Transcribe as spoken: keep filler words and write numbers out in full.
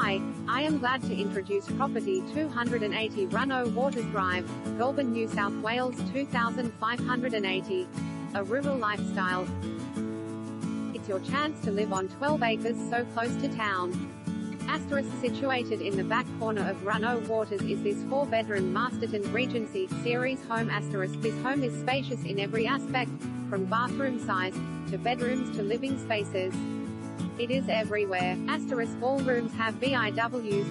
Hi, I am glad to introduce property two eighty Runow Water Drive, Goulburn, New South Wales two thousand five hundred eighty. A rural lifestyle. It's your chance to live on twelve acres so close to town. Asterisk situated in the back corner of Runow Waters is this four-bedroom Masterton Regency series home. Asterisk this home is spacious in every aspect, from bathroom size, to bedrooms to living spaces. It is everywhere. Asterisk all rooms have B I Ws.